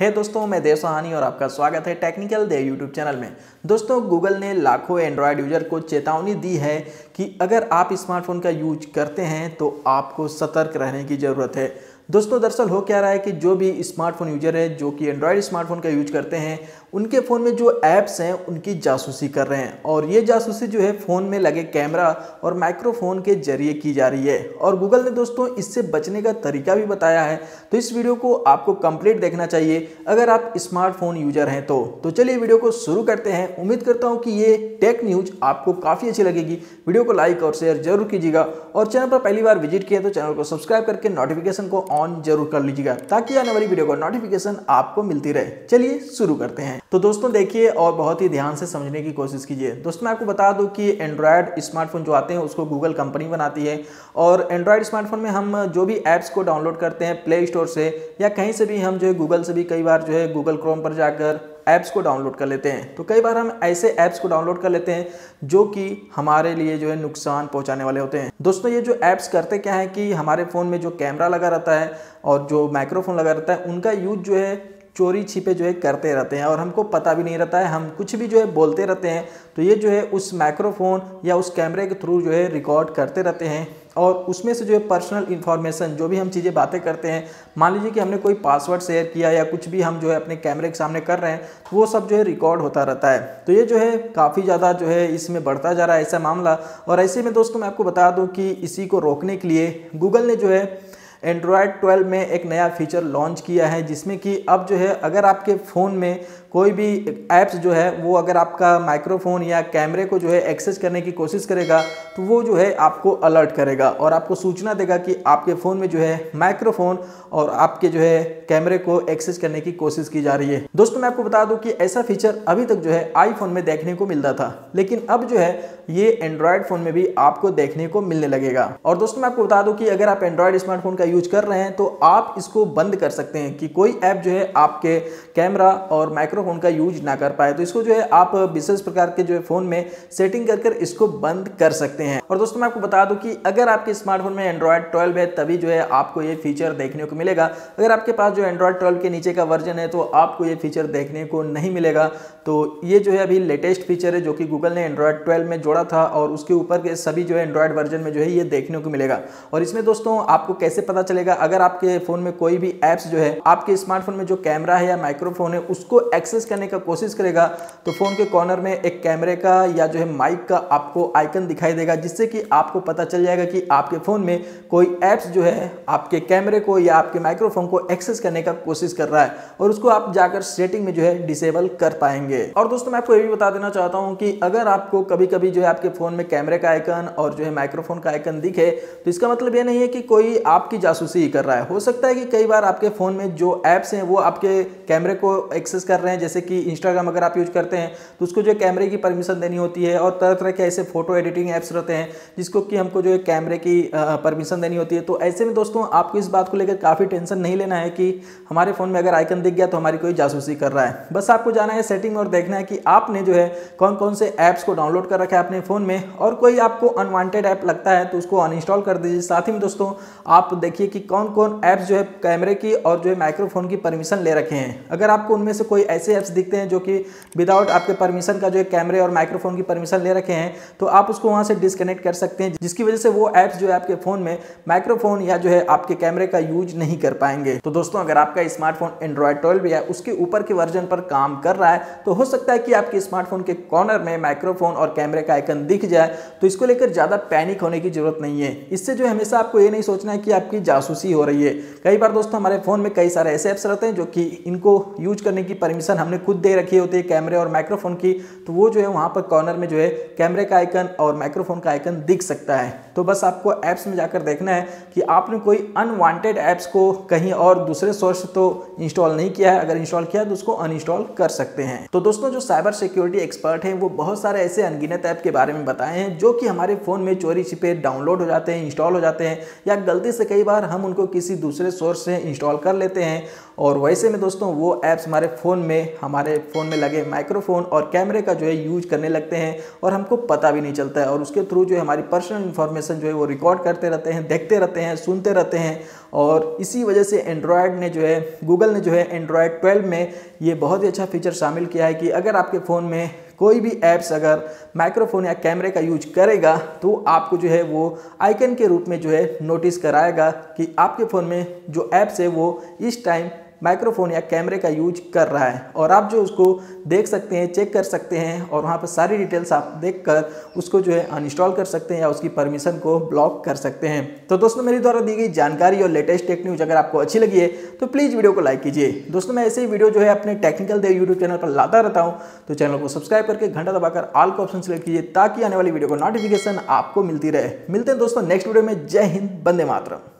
हे दोस्तों, मैं देव साहनी और आपका स्वागत है टेक्निकल दे यूट्यूब चैनल में। दोस्तों, गूगल ने लाखों एंड्रॉयड यूजर को चेतावनी दी है कि अगर आप स्मार्टफोन का यूज करते हैं तो आपको सतर्क रहने की ज़रूरत है। दोस्तों, दरअसल हो क्या रहा है कि जो भी स्मार्टफोन यूजर है जो कि एंड्रॉयड स्मार्टफोन का यूज करते हैं, उनके फ़ोन में जो ऐप्स हैं उनकी जासूसी कर रहे हैं और ये जासूसी जो है फ़ोन में लगे कैमरा और माइक्रोफोन के जरिए की जा रही है। और गूगल ने दोस्तों इससे बचने का तरीका भी बताया है, तो इस वीडियो को आपको कंप्लीट देखना चाहिए अगर आप स्मार्टफोन यूजर हैं तो चलिए वीडियो को शुरू करते हैं। उम्मीद करता हूँ कि ये टेक न्यूज़ आपको काफ़ी अच्छी लगेगी। वीडियो को लाइक और शेयर जरूर कीजिएगा और चैनल पर पहली बार विजिट किया तो चैनल को सब्सक्राइब करके नोटिफिकेशन को ऑन जरूर कर लीजिएगा ताकि आने वाली वीडियो का नोटिफिकेशन आपको मिलती रहे। चलिए शुरू करते हैं। तो दोस्तों देखिए और बहुत ही ध्यान से समझने की कोशिश कीजिए। दोस्तों, मैं आपको बता दूं कि एंड्रॉयड स्मार्टफोन जो आते हैं उसको गूगल कंपनी बनाती है और एंड्रॉयड स्मार्टफोन में हम जो भी ऐप्स को डाउनलोड करते हैं प्ले स्टोर से या कहीं से भी, हम जो है गूगल से भी कई बार जो है गूगल क्रोम पर जाकर ऐप्स को डाउनलोड कर लेते हैं। तो कई बार हम ऐसे ऐप्स को डाउनलोड कर लेते हैं जो कि हमारे लिए जो है नुकसान पहुंचाने वाले होते हैं। दोस्तों, ये जो ऐप्स करते क्या है कि हमारे फ़ोन में जो कैमरा लगा रहता है और जो माइक्रोफोन लगा रहता है उनका यूज जो है चोरी छिपे जो है करते रहते हैं और हमको पता भी नहीं रहता है। हम कुछ भी जो है बोलते रहते हैं तो ये जो है उस माइक्रोफोन या उस कैमरे के थ्रू जो है रिकॉर्ड करते रहते हैं और उसमें से जो है पर्सनल इन्फॉर्मेशन, जो भी हम चीज़ें बातें करते हैं, मान लीजिए कि हमने कोई पासवर्ड शेयर किया या कुछ भी हम जो है अपने कैमरे के सामने कर रहे हैं, वो सब जो है रिकॉर्ड होता रहता है। तो ये जो है काफ़ी ज़्यादा जो है इसमें बढ़ता जा रहा है ऐसा मामला। और ऐसे में दोस्तों मैं आपको बता दूँ कि इसी को रोकने के लिए गूगल ने जो है एंड्रॉयड 12 में एक नया फीचर लॉन्च किया है जिसमें कि अब जो है अगर आपके फ़ोन में कोई भी ऐप्स जो है वो अगर आपका माइक्रोफोन या कैमरे को जो है एक्सेस करने की कोशिश करेगा तो वो जो है आपको अलर्ट करेगा और आपको सूचना देगा कि आपके फ़ोन में जो है माइक्रोफोन और आपके जो है कैमरे को एक्सेस करने की कोशिश की जा रही है। दोस्तों, मैं आपको बता दूं कि ऐसा फीचर अभी तक जो है आईफोन में देखने को मिलता था, लेकिन अब जो है ये एंड्रॉयड फ़ोन में भी आपको देखने को मिलने लगेगा। और दोस्तों, मैं आपको बता दूं कि अगर आप एंड्रॉयड स्मार्टफोन का यूज कर रहे हैं तो आप इसको बंद कर सकते हैं कि कोई ऐप जो है आपके कैमरा और माइक्रोफोन का यूज ना कर पाए। तो इसको जो है आप विशेष प्रकार के जो है फ़ोन में सेटिंग कर इसको बंद कर सकते हैं। और दोस्तों, मैं आपको बता दूं कि अगर आपके स्मार्टफोन में एंड्रॉयड 12 है तभी जो है आपको ये फीचर देखने को मिलेगा। अगर आपके पास जो एंड्रॉयड 12 के नीचे का वर्जन है तो आपको ये फीचर देखने को नहीं मिलेगा। तो ये जो है अभी लेटेस्ट फीचर है जो कि गूगल ने एंड्रॉयड 12 में जोड़ा था और उसके ऊपर के सभी जो है एंड्रॉयड वर्जन में जो है ये देखने को मिलेगा। और इसमें दोस्तों आपको कैसे पता चलेगा, अगर आपके फ़ोन में कोई भी ऐप्स जो है आपके स्मार्टफोन में जो कैमरा है या माइक्रोफोन है उसको एक्सेस करने का कोशिश करेगा तो फ़ोन के कॉर्नर में एक कैमरे का या जो है माइक का आपको आइकन दिखाई देगा जिससे कि आपको पता चल जाएगा कि आपके फ़ोन में कोई ऐप्स जो है आपके कैमरे को या आपके माइक्रोफोन को एक्सेस करने का कोशिश कर रहा है और उसको आप जाकर सेटिंग में जो है डिसेबल कर पाएंगे। और दोस्तों, मैं आपको ये भी बता देना चाहता हूँ कि अगर आपको कभी कभी जो है आपके फ़ोन में कैमरे का आइकन और जो है माइक्रोफोन का आइकन दिखे तो इसका मतलब ये नहीं है कि कोई आपकी जासूसी कर रहा है। हो सकता है कि कई बार आपके फ़ोन में जो ऐप्स हैं वो आपके कैमरे को एक्सेस कर रहे हैं, जैसे कि इंस्टाग्राम अगर आप यूज करते हैं तो उसको जो है कैमरे की परमिशन देनी होती है और तरह तरह के ऐसे फोटो एडिटिंग ऐप्स रहते हैं जिसको कि हमको जो है कैमरे की परमिशन देनी होती है। तो ऐसे में दोस्तों आपको इस बात को लेकर काफ़ी टेंशन नहीं लेना है कि हमारे फ़ोन में अगर आइकन दिख गया तो हमारी कोई जासूसी कर रहा है। बस आपको जाना है सेटिंग और देखना है कि आपने जो है कौन कौन से ऐप्स को डाउनलोड कर रखा है अपने फ़ोन में और कोई आपको अनवांटेड ऐप लगता है तो उसको अनइंस्टॉल कर दीजिए। साथ ही में दोस्तों आप देखिए कि कौन कौन ऐप्स जो है कैमरे की और जो है माइक्रोफोन की परमिशन ले रखे हैं। अगर आपको उनमें से कोई ऐसे ऐप्स दिखते हैं जो कि विदाउट आपके परमिशन का जो है कैमरे और माइक्रोफोन की परमिशन ले रखे हैं तो आप उसको वहाँ से डिस्कनेक्ट कर सकते हैं, जिसकी वजह से वो ऐप्स जो है आपके फ़ोन में माइक्रोफोन या जो है आपके कैमरे का यूज नहीं कर पाएंगे। तो दोस्तों, अगर आपका स्मार्टफोन एंड्रॉयड 12 या उसके ऊपर के वर्जन पर काम कर रहा है तो हो सकता है कि आपके स्मार्टफोन के कॉर्नर में माइक्रोफोन और कैमरे का आइकन दिख जाए, तो इसको लेकर ज़्यादा पैनिक होने की जरूरत नहीं है। इससे जो हमेशा आपको ये नहीं सोचना है कि आपकी जासूसी हो रही है। कई बार दोस्तों हमारे फ़ोन में कई सारे ऐसे ऐप्स रहते हैं जो कि इनको यूज करने की परमिशन हमने खुद दे रखी होती है कैमरे और माइक्रोफोन की, तो वो जो है वहाँ पर कॉर्नर में जो है कैमरे का आइकन और माइक्रोफोन का आइकन दिख सकता है। तो बस आपको ऐप्स में जाकर देखना है कि आपने कोई अनवांटेड ऐप्स को कहीं और दूसरे सोर्स तो इंस्टॉल नहीं किया है। अगर इंस्टॉल किया है तो उसको अनइंस्टॉल कर सकते हैं। तो दोस्तों, जो साइबर सिक्योरिटी एक्सपर्ट हैं वो बहुत सारे ऐसे अनगिनत ऐप के बारे में बताए हैं जो कि हमारे फ़ोन में चोरी छिपे डाउनलोड हो जाते हैं, इंस्टॉल हो जाते हैं या गलती से कई बार बार हम उनको किसी दूसरे सोर्स से इंस्टॉल कर लेते हैं। और वैसे में दोस्तों वो ऐप्स हमारे फ़ोन में लगे माइक्रोफोन और कैमरे का जो है यूज़ करने लगते हैं और हमको पता भी नहीं चलता है, और उसके थ्रू जो है हमारी पर्सनल इन्फॉर्मेशन जो है वो रिकॉर्ड करते रहते हैं, देखते रहते हैं, सुनते रहते हैं। और इसी वजह से गूगल ने एंड्रॉयड 12 में ये बहुत ही अच्छा फीचर शामिल किया है कि अगर आपके फ़ोन में कोई भी ऐप्स अगर माइक्रोफोन या कैमरे का यूज करेगा तो आपको जो है वो आइकन के रूप में जो है नोटिस कराएगा कि आपके फ़ोन में जो ऐप्स है वो इस टाइम माइक्रोफोन या कैमरे का यूज कर रहा है, और आप जो उसको देख सकते हैं, चेक कर सकते हैं, और वहाँ पर सारी डिटेल्स आप देखकर उसको जो है अनइंस्टॉल कर सकते हैं या उसकी परमिशन को ब्लॉक कर सकते हैं। तो दोस्तों मेरी द्वारा दी गई जानकारी और लेटेस्ट टेक न्यूज़ अगर आपको अच्छी लगी है तो प्लीज़ वीडियो को लाइक कीजिए। दोस्तों मैं ऐसे ही वीडियो जो है अपने टेक्निकल दे यूट्यूब चैनल पर लाता रहता हूँ, तो चैनल को सब्सक्राइब करके घंटा दबाकर ऑल का ऑप्शन सेलेक्ट कीजिए ताकि आने वाली वीडियो को नोटिफिकेशन आपको मिलती रहे। मिलते हैं दोस्तों नेक्स्ट वीडियो में। जय हिंद, वंदे मातरम।